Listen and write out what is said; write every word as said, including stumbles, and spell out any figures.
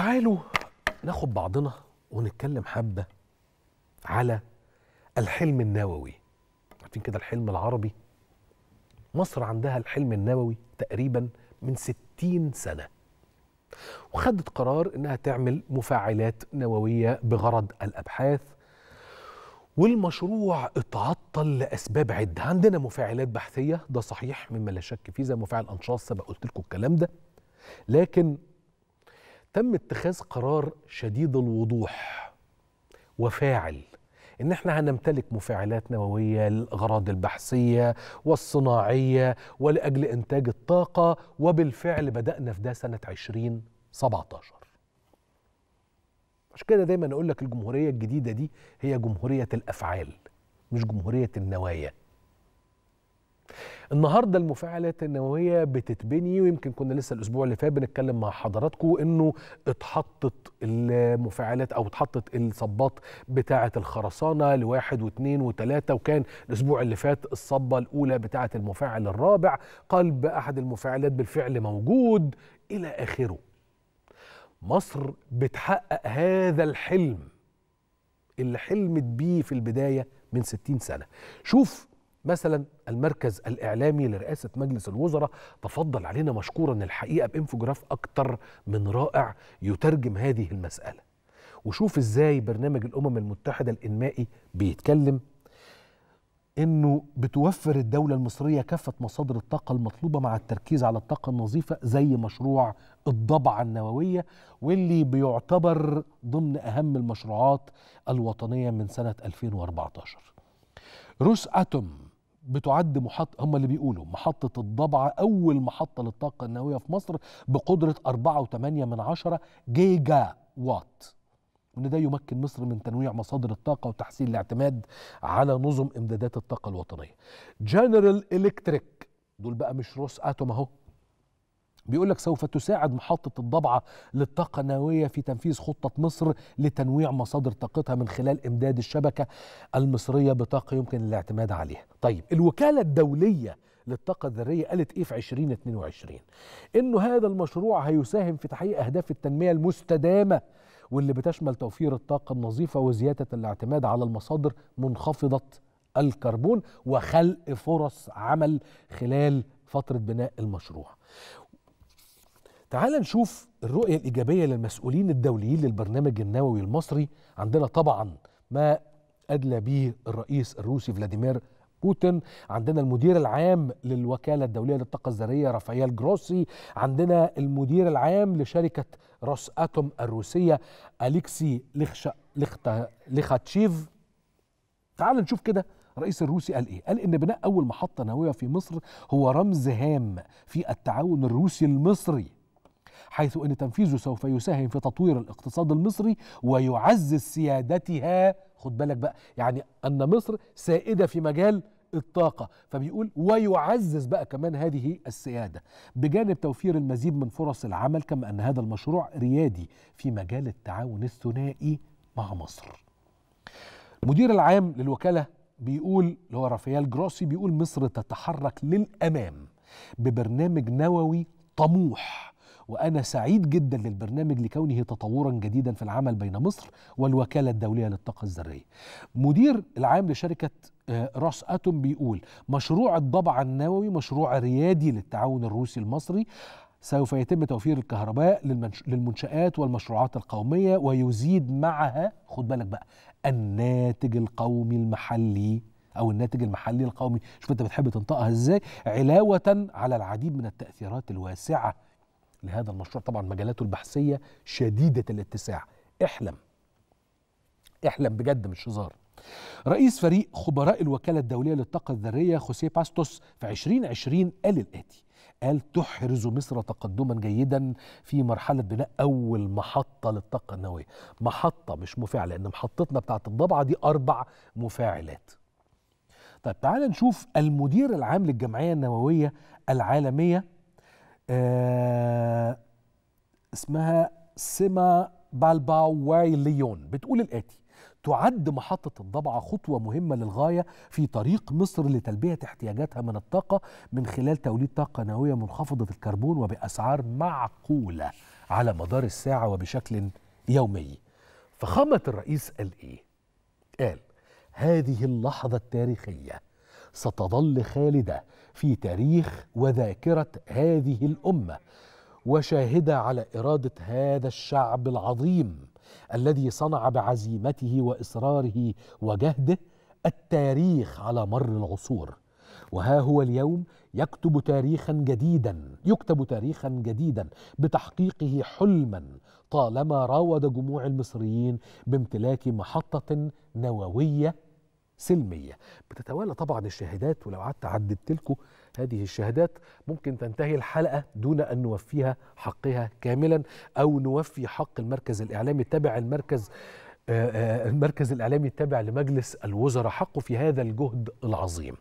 تعالوا ناخد بعضنا ونتكلم حبة على الحلم النووي. عارفين كده الحلم العربي؟ مصر عندها الحلم النووي تقريبا من ستين سنة، وخدت قرار انها تعمل مفاعلات نووية بغرض الابحاث، والمشروع اتعطل لاسباب عدة. عندنا مفاعلات بحثية، ده صحيح مما لا شك فيه، زي مفاعل انشاص، بقى قلت لكم الكلام ده، لكن تم اتخاذ قرار شديد الوضوح وفاعل ان احنا هنمتلك مفاعلات نووية للأغراض البحثية والصناعية ولأجل انتاج الطاقة، وبالفعل بدأنا في ده سنة ألفين وسبعتاشر. عشان كده دايما اقول لك الجمهورية الجديدة دي هي جمهورية الافعال مش جمهورية النوايا. النهارده المفاعلات النووية بتتبني، ويمكن كنا لسه الأسبوع اللي فات بنتكلم مع حضراتكم إنه اتحطت المفاعلات أو اتحطت الصبات بتاعة الخرسانة لواحد واثنين وثلاثة، وكان الأسبوع اللي فات الصبة الأولى بتاعة المفاعل الرابع، قلب أحد المفاعلات بالفعل موجود إلى آخره. مصر بتحقق هذا الحلم اللي حلمت بيه في البداية من ستين سنة. شوف مثلا المركز الإعلامي لرئاسة مجلس الوزراء تفضل علينا مشكورا الحقيقة بإنفوجراف أكتر من رائع يترجم هذه المسألة، وشوف إزاي برنامج الأمم المتحدة الإنمائي بيتكلم إنه بتوفر الدولة المصرية كافة مصادر الطاقة المطلوبة مع التركيز على الطاقة النظيفة، زي مشروع الضبعة النووية واللي بيعتبر ضمن أهم المشروعات الوطنية من سنة ألفين وأربعتاشر. روس أتوم بتعد محطة، هم اللي بيقولوا محطة الضبعة أول محطة للطاقة النووية في مصر بقدرة أربعة وثمانية من عشرة جيجا وات، وإن ده يمكن مصر من تنويع مصادر الطاقة وتحسين الاعتماد على نظم إمدادات الطاقة الوطنية. جنرال إلكتريك، دول بقى مش روس أتوم أهو، بيقول لك سوف تساعد محطة الضبعة للطاقة النووية في تنفيذ خطة مصر لتنويع مصادر طاقتها من خلال إمداد الشبكة المصرية بطاقة يمكن الاعتماد عليها. طيب الوكالة الدولية للطاقة الذرية قالت إيه في ألفين واثنين وعشرين؟ إنه هذا المشروع هيساهم في تحقيق أهداف التنمية المستدامة، واللي بتشمل توفير الطاقة النظيفة وزيادة الاعتماد على المصادر منخفضة الكربون وخلق فرص عمل خلال فترة بناء المشروع. تعال نشوف الرؤية الإيجابية للمسؤولين الدوليين للبرنامج النووي المصري. عندنا طبعا ما أدلى به الرئيس الروسي فلاديمير بوتين، عندنا المدير العام للوكالة الدولية للطاقة الذرية رافائيل جروسي، عندنا المدير العام لشركة روس أتوم الروسية اليكسي ليخاتشيف. تعال نشوف كده الرئيس الروسي قال إيه؟ قال إن بناء أول محطة نووية في مصر هو رمز هام في التعاون الروسي المصري، حيث أن تنفيذه سوف يساهم في تطوير الاقتصاد المصري ويعزز سيادتها، خد بالك بقى، يعني أن مصر سائدة في مجال الطاقة، فبيقول ويعزز بقى كمان هذه السيادة، بجانب توفير المزيد من فرص العمل، كما أن هذا المشروع ريادي في مجال التعاون الثنائي مع مصر. المدير العام للوكالة بيقول اللي هو رافائيل جروسي، بيقول مصر تتحرك للأمام ببرنامج نووي طموح، وأنا سعيد جدا للبرنامج لكونه تطورا جديدا في العمل بين مصر والوكالة الدولية للطاقة الذرية. مدير العام لشركة روس أتوم بيقول مشروع الضبعة النووي مشروع ريادي للتعاون الروسي المصري، سوف يتم توفير الكهرباء للمنشآت والمشروعات القومية ويزيد معها، خد بالك بقى، الناتج القومي المحلي أو الناتج المحلي القومي، شوف أنت بتحب تنطقها إزاي، علاوة على العديد من التأثيرات الواسعة لهذا المشروع. طبعا مجالاته البحثية شديدة الاتساع. احلم احلم بجد، مش هزار. رئيس فريق خبراء الوكالة الدولية للطاقة الذرية خوسيه باستوس في ألفين وعشرين قال الآتي، قال تحرز مصر تقدما جيدا في مرحلة بناء أول محطة للطاقة النووية. محطة مش مفاعلة، لأن محطتنا بتاعت الضبعة دي أربع مفاعلات. طيب تعال نشوف المدير العام للجمعية النووية العالمية، آه اسمها سما بالباواي ليون، بتقول الآتي، تعد محطة الضبعة خطوة مهمة للغاية في طريق مصر لتلبية احتياجاتها من الطاقة من خلال توليد طاقة نووية منخفضة الكربون وبأسعار معقولة على مدار الساعة وبشكل يومي. فخامة الرئيس قال إيه؟ قال: هذه اللحظة التاريخية ستظل خالدة في تاريخ وذاكرة هذه الأمة، وشاهدة على إرادة هذا الشعب العظيم الذي صنع بعزيمته وإصراره وجهده التاريخ على مر العصور. وها هو اليوم يكتب تاريخا جديدا يكتب تاريخا جديدا بتحقيقه حلما طالما راود جموع المصريين بامتلاك محطة نووية سلمية. بتتوالى طبعا الشهادات، ولو قعدت عددت لكم هذه الشهادات ممكن تنتهي الحلقة دون أن نوفيها حقها كاملا، أو نوفي حق المركز الإعلامي التابع المركز المركز الإعلامي التابع لمجلس الوزراء حقه في هذا الجهد العظيم.